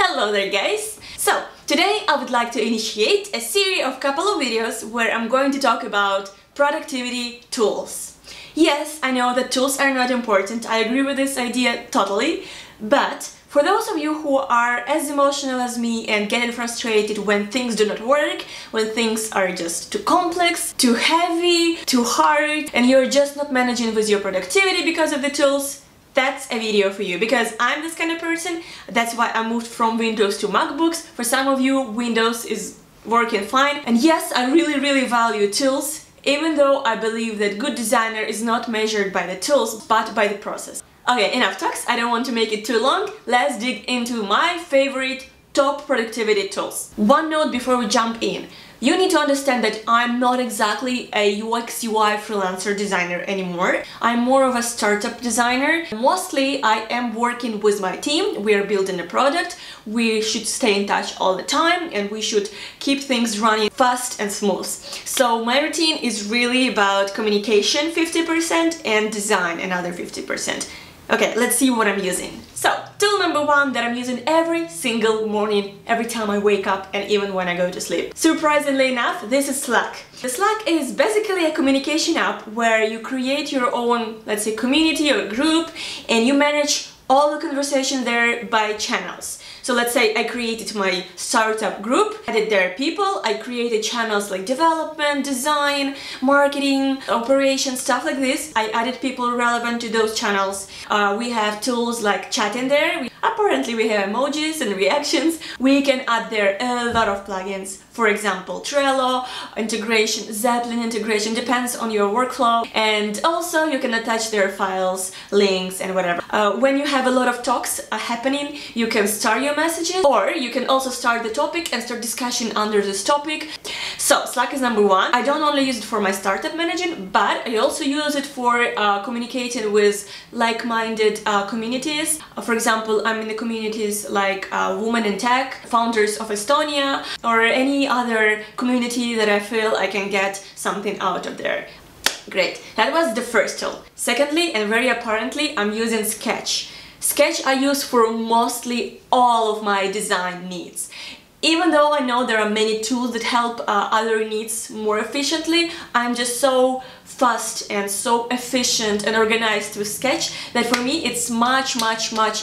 Hello there guys! So today I would like to initiate a series of couple of videos where I'm going to talk about productivity tools. Yes, I know that tools are not important, I agree with this idea totally, but for those of you who are as emotional as me and getting frustrated when things do not work, when things are just too complex, too heavy, too hard, and you're just not managing with your productivity because of the tools, that's a video for you, because I'm this kind of person. That's why I moved from Windows to MacBooks. For some of you, Windows is working fine. And yes, I really value tools, even though I believe that good designer is not measured by the tools, but by the process. Okay, enough talks, I don't want to make it too long. Let's dig into my favorite top productivity tools. One note before we jump in. You need to understand that I'm not exactly a UX/UI freelancer designer anymore. I'm more of a startup designer. Mostly I am working with my team, we are building a product, we should stay in touch all the time and we should keep things running fast and smooth. So my routine is really about communication 50% and design another 50%. Okay, let's see what I'm using. So, tool number one that I'm using every single morning, every time I wake up and even when I go to sleep. Surprisingly enough, this is Slack. The Slack is basically a communication app where you create your own, let's say, community or group, and you manage all the conversation there by channels. So let's say I created my startup group, added their people, I created channels like development, design, marketing, operations, stuff like this. I added people relevant to those channels. We have tools like chat in there. Apparently we have emojis and reactions. We can add there a lot of plugins. For example, Trello, integration, Zeppelin integration, depends on your workflow. And also you can attach their files, links and whatever. When you have a lot of talks happening, you can start your messages, or you can also start the topic and start discussion under this topic. So Slack is number one. I don't only use it for my startup managing, but I also use it for communicating with like-minded communities. For example, I'm in the communities like Women in Tech, Founders of Estonia, or any other community that I feel I can get something out of there. Great, that was the first tool. Secondly, and very apparently, I'm using Sketch. Sketch I use for mostly all of my design needs. Even though I know there are many tools that help other needs more efficiently, I'm just so fast and so efficient and organized with Sketch that for me it's much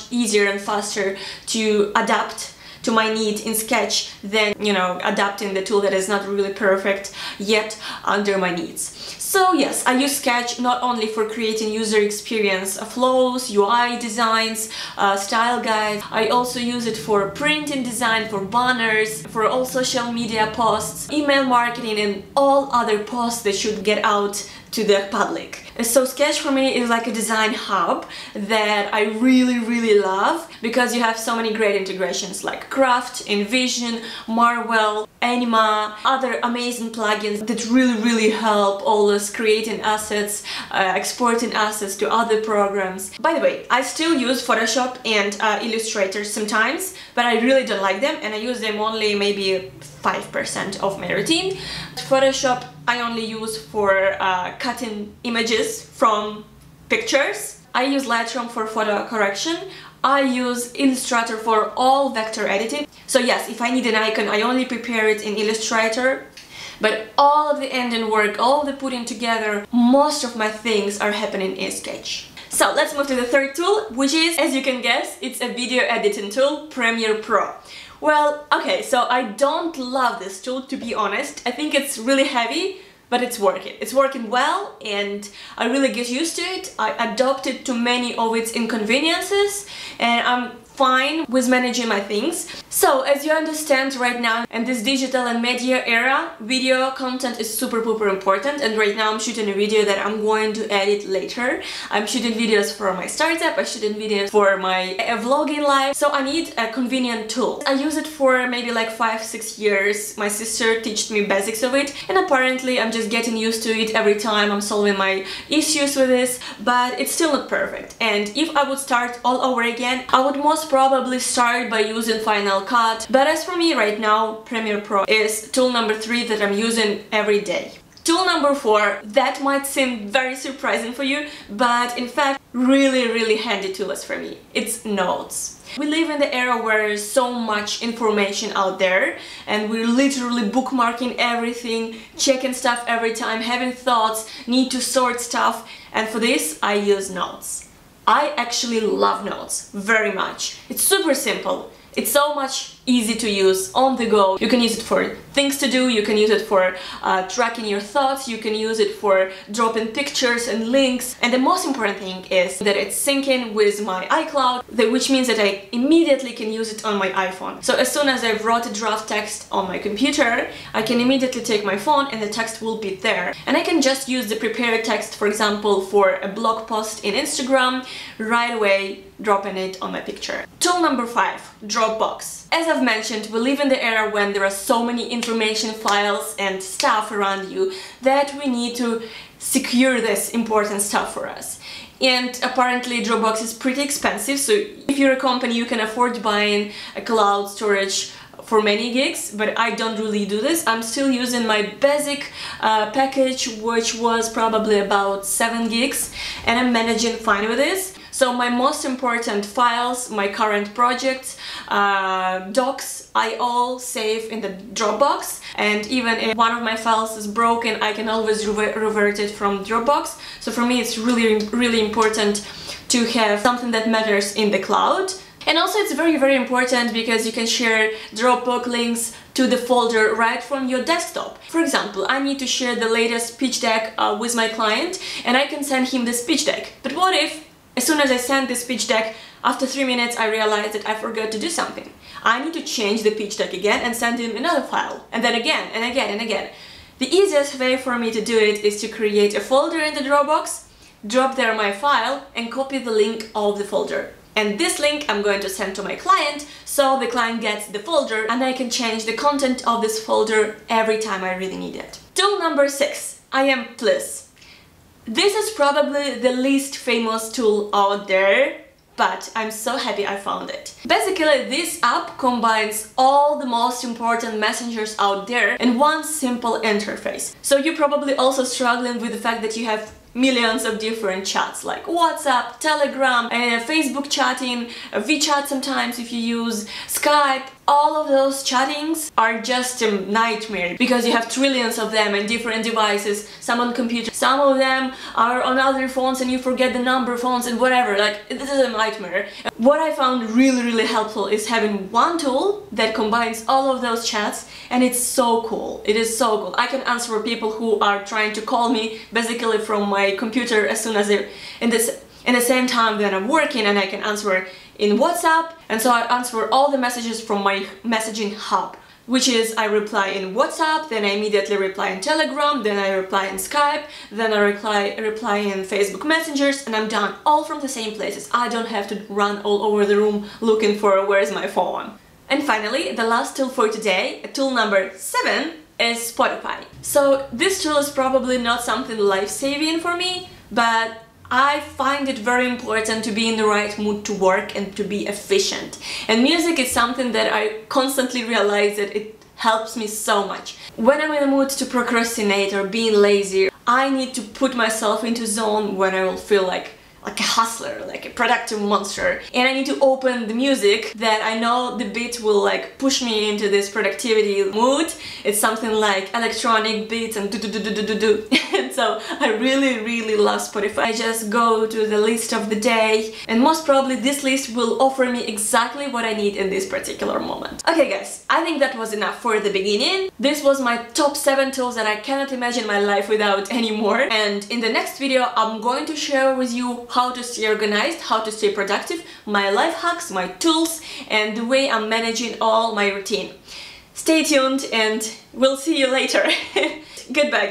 easier and faster to adapt to my need in Sketch than, you know, adapting the tool that is not really perfect yet under my needs. So yes, I use Sketch not only for creating user experience flows, UI designs, style guides. I also use it for printing design, for banners, for all social media posts, email marketing and all other posts that should get out to the public. So Sketch for me is like a design hub that I really love, because you have so many great integrations like Craft, Envision, Marvel, Anima, other amazing plugins that really help always creating assets, exporting assets to other programs. By the way, I still use Photoshop and Illustrator sometimes, but I really don't like them and I use them only maybe 5% of my routine. Photoshop I only use for cutting images from pictures. I use Lightroom for photo correction. I use Illustrator for all vector editing. So yes, if I need an icon, I only prepare it in Illustrator. But all of the ending work, all the putting together, most of my things are happening in Sketch. So let's move to the third tool, which is, as you can guess, it's a video editing tool, Premiere Pro. Well, okay, so I don't love this tool, to be honest. I think it's really heavy, but it's working. It's working well and I really get used to it. I adopted to many of its inconveniences and I'm fine with managing my things. So, as you understand right now, in this digital and media era, video content is super important, and right now I'm shooting a video that I'm going to edit later. I'm shooting videos for my startup, I'm shooting videos for my vlogging life, so I need a convenient tool. I use it for maybe like 5-6 years, my sister taught me basics of it, and apparently I'm just getting used to it every time I'm solving my issues with this, but it's still not perfect, and if I would start all over again, I would most probably start by using Final Cut, but as for me right now, Premiere Pro is tool number 3 that I'm using every day. Tool number 4, that might seem very surprising for you, but in fact really handy tool is for me. It's Notes. We live in the era where so much information out there and we're literally bookmarking everything, checking stuff every time, having thoughts, need to sort stuff, and for this I use Notes. I actually love Notes very much. It's super simple. It's so much easy to use on the go. You can use it for things to do, you can use it for tracking your thoughts, you can use it for dropping pictures and links. And the most important thing is that it's syncing with my iCloud, which means that I immediately can use it on my iPhone. So as soon as I wrote a draft text on my computer, I can immediately take my phone and the text will be there. And I can just use the prepared text, for example, for a blog post in Instagram, right away dropping it on my picture. Tool number 5, Dropbox. As I've mentioned, we live in the era when there are so many information files and stuff around you that we need to secure this important stuff for us. And apparently Dropbox is pretty expensive, so if you're a company you can afford buying a cloud storage for many gigs, but I don't really do this. I'm still using my basic package, which was probably about 7 gigs, and I'm managing fine with this. So my most important files, my current projects, docs, I all save in the Dropbox, and even if one of my files is broken, I can always revert it from Dropbox. So for me it's really important to have something that matters in the cloud. And also it's very important because you can share Dropbox links to the folder right from your desktop. For example, I need to share the latest pitch deck with my client, and I can send him this pitch deck. But what if as soon as I send this pitch deck, after 3 minutes I realized that I forgot to do something? I need to change the pitch deck again and send him another file, and then again and again and again. The easiest way for me to do it is to create a folder in the Dropbox, drop there my file and copy the link of the folder. And this link I'm going to send to my client, so the client gets the folder and I can change the content of this folder every time I really need it. Tool number 6, IM+. This is probably the least famous tool out there, but I'm so happy I found it. Basically, this app combines all the most important messengers out there in one simple interface. So you're probably also struggling with the fact that you have millions of different chats like WhatsApp, Telegram, Facebook chatting, VChat sometimes if you use, Skype. All of those chattings are just a nightmare because you have trillions of them and different devices, some on computer, some of them are on other phones and you forget the number phones and whatever, like this is a nightmare. What I found really helpful is having one tool that combines all of those chats, and it's so cool. It is so cool. I can answer people who are trying to call me basically from my computer as soon as they're in the same time that I'm working, and I can answer in WhatsApp, and so I answer all the messages from my messaging hub, which is I reply in WhatsApp, then I immediately reply in Telegram, then I reply in Skype, then I reply in Facebook Messengers, and I'm done, all from the same places. I don't have to run all over the room looking for where's my phone. And finally, the last tool for today, tool number 7, is Spotify. So this tool is probably not something life-saving for me, but I find it very important to be in the right mood to work and to be efficient. And music is something that I constantly realize that it helps me so much. When I'm in the mood to procrastinate or being lazy, I need to put myself into zone when I will feel like a hustler, like a productive monster. And I need to open the music that I know the beat will like push me into this productivity mood. It's something like electronic beats and do-do-do-do-do-do. And so I really love Spotify. I just go to the list of the day, and most probably this list will offer me exactly what I need in this particular moment. Okay guys, I think that was enough for the beginning. This was my top 7 tools that I cannot imagine my life without anymore. And in the next video I'm going to share with you how to stay organized, how to stay productive, my life hacks, my tools, and the way I'm managing all my routine. Stay tuned and we'll see you later. Goodbye guys.